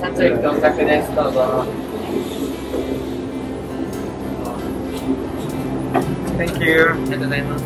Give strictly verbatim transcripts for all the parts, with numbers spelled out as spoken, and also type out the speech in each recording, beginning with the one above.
サンドイッチとお酒です。どうぞ。Thank you。ありがとうございます。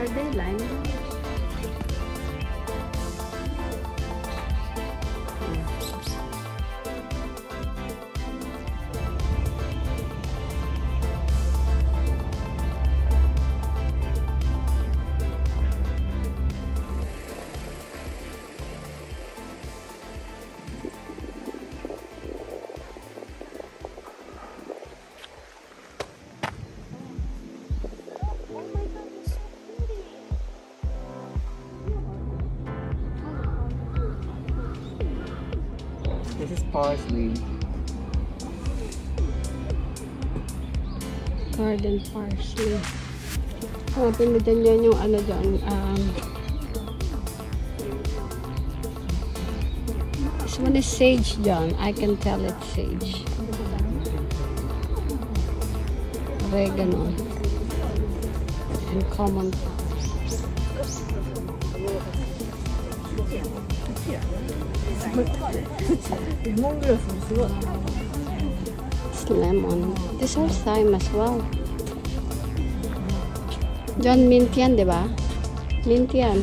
Are they lime? This is parsley. Garden parsley. Oh, pinidan yan yung ano dyan. Um, this one is sage dyan. I can tell it's sage. Oregano. And common. It's lemon. This is thyme as well. John, mint yan, di ba? Mint yan.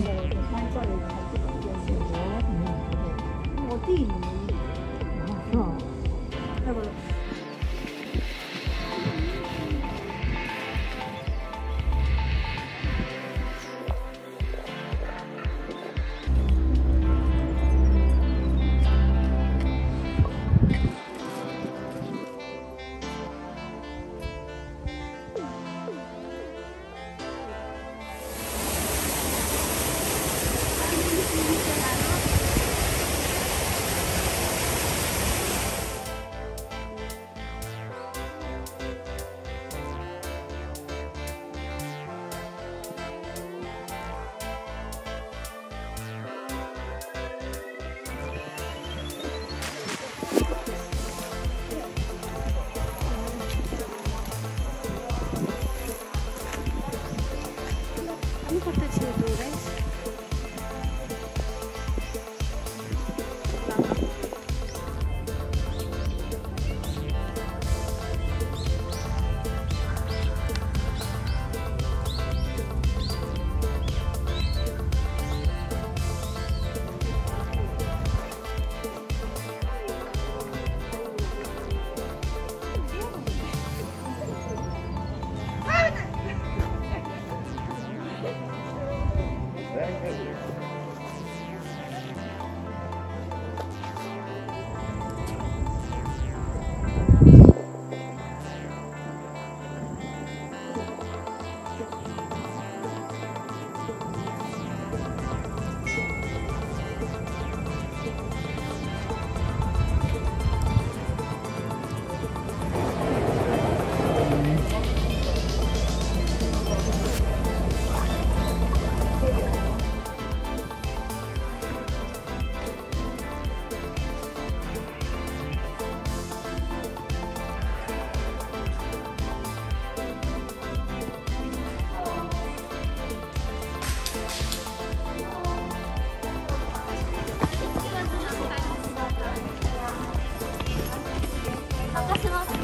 私の。